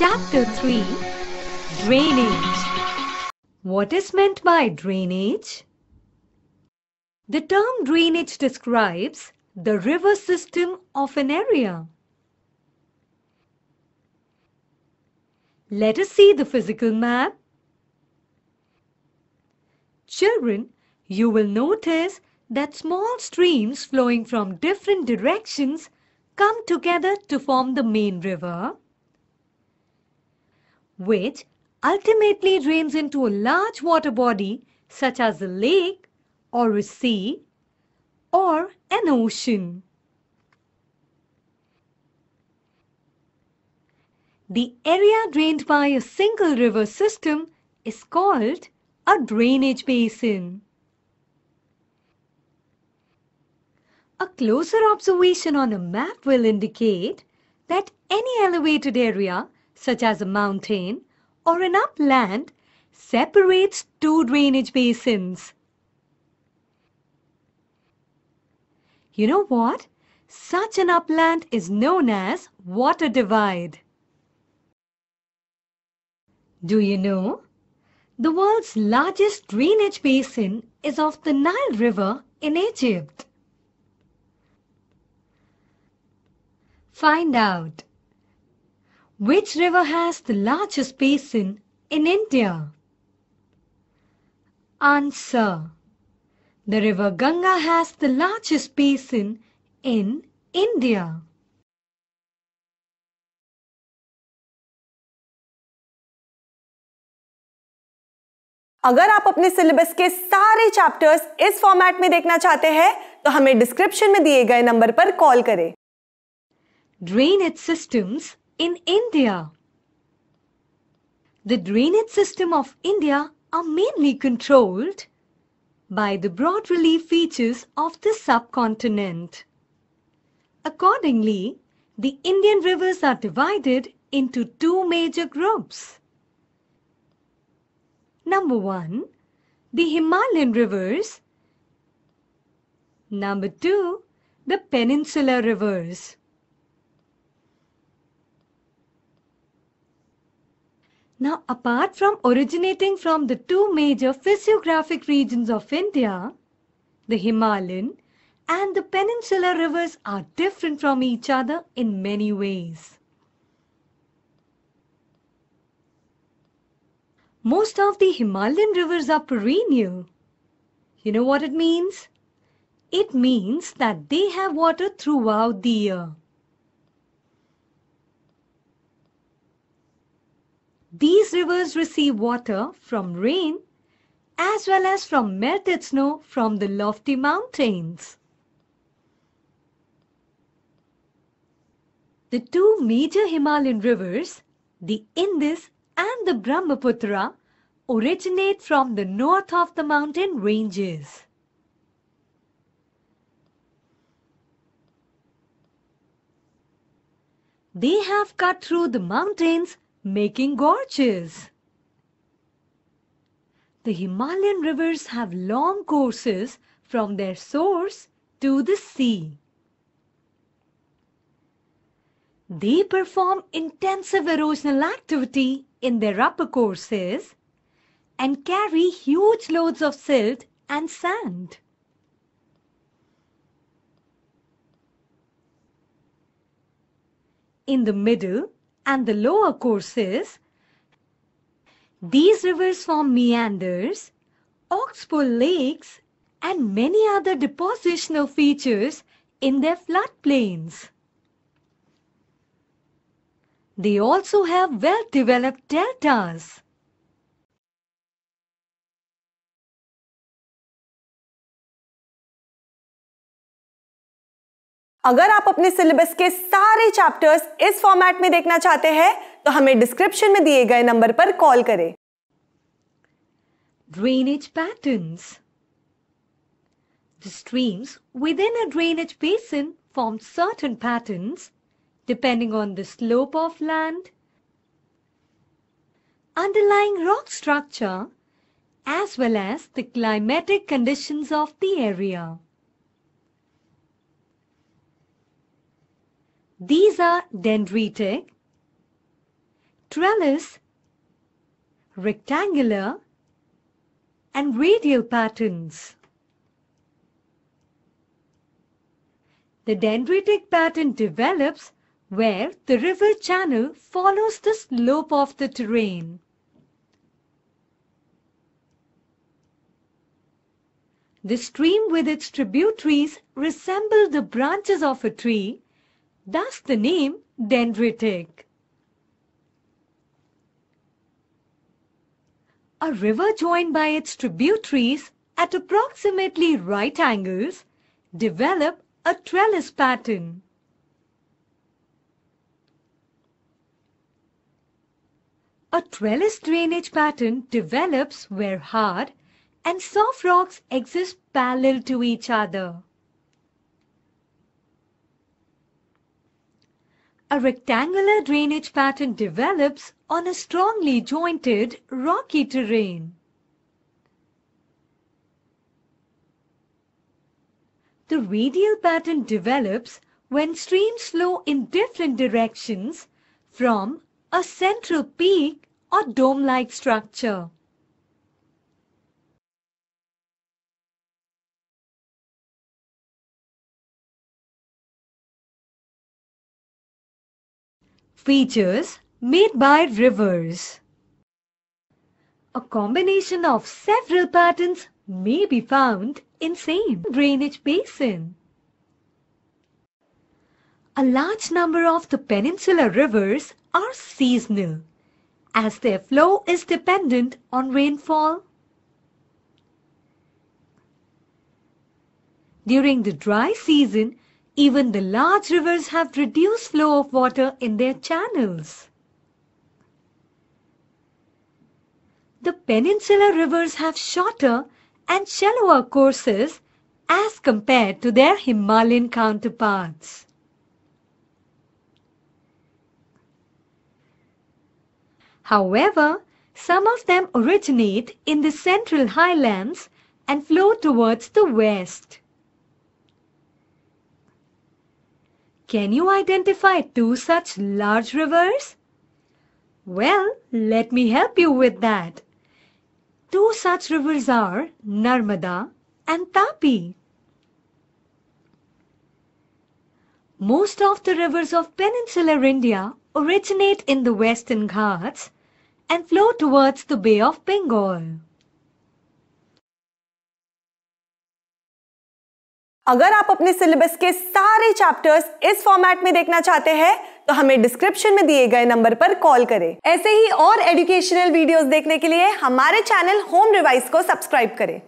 Chapter 3 Drainage. What is meant by drainage? The term drainage describes the river system of an area. Let us see the physical map. Children, you will notice that small streams flowing from different directions come together to form the main river, which ultimately drains into a large water body such as a lake or a sea or an ocean. The area drained by a single river system is called a drainage basin. A closer observation on a map will indicate that any elevated area, such as a mountain or an upland, separates two drainage basins. You know what? Such an upland is known as water divide. Do you know? The world's largest drainage basin is of the Nile River in Egypt. Find out which river has the largest basin in India. Answer: the river Ganga has the largest basin in India. अगर आप अपने syllabus के सारे chapters इस format में देखना चाहते हैं तो हमें डिस्क्रिप्शन में दिए गए नंबर पर कॉल करें. Drainage systems in India. The drainage system of India are mainly controlled by the broad relief features of the subcontinent. Accordingly, the Indian rivers are divided into two major groups. Number 1, the Himalayan rivers. Number 2, the peninsular rivers. Now, apart from originating from the two major physiographic regions of India, the Himalayan and the peninsular rivers are different from each other in many ways. Most of the Himalayan rivers are perennial. You know what it means? It means that they have water throughout the year. These rivers receive water from rain as well as from melted snow from the lofty mountains. The two major Himalayan rivers, the Indus and the Brahmaputra, originate from the north of the mountain ranges. They have cut through the mountains, making gorges. The Himalayan rivers have long courses from their source to the sea. They perform intensive erosional activity in their upper courses and carry huge loads of silt and sand. In the middle and the lower courses, these rivers form meanders, oxbow lakes, and many other depositional features in their floodplains. They also have well-developed deltas. अगर आप अपने syllabus के सारे chapters इस format में देखना चाहते हैं तो हमें डिस्क्रिप्शन में दिए गए नंबर पर कॉल करें. Drainage patterns. The streams within a drainage basin form certain patterns depending on the slope of land, underlying rock structure, as well as the climatic conditions of the area. These are dendritic, trellis, rectangular and radial patterns. The dendritic pattern develops where the river channel follows the slope of the terrain. The stream with its tributaries resemble the branches of a tree, thus the name dendritic. A river joined by its tributaries at approximately right angles develop a trellis pattern. A trellis drainage pattern develops where hard and soft rocks exist parallel to each other. A rectangular drainage pattern develops on a strongly jointed rocky terrain. The radial pattern develops when streams flow in different directions from a central peak or dome-like structure. Features made by rivers. A combination of several patterns may be found in the same drainage basin. A large number of the peninsular rivers are seasonal, as their flow is dependent on rainfall. During the dry season, even the large rivers have reduced flow of water in their channels. The peninsular rivers have shorter and shallower courses as compared to their Himalayan counterparts. However, some of them originate in the central highlands and flow towards the west. Can you identify two such large rivers? Well, let me help you with that. Two such rivers are Narmada and Tapi. Most of the rivers of peninsular India originate in the Western Ghats and flow towards the Bay of Bengal. अगर आप अपने syllabus के सारे chapters इस format में देखना चाहते हैं तो हमें डिस्क्रिप्शन में दिए गए नंबर पर कॉल करें। ऐसे ही और एजुकेशनल वीडियोस देखने के लिए हमारे चैनल होम रिवाइज को सब्सक्राइब करें।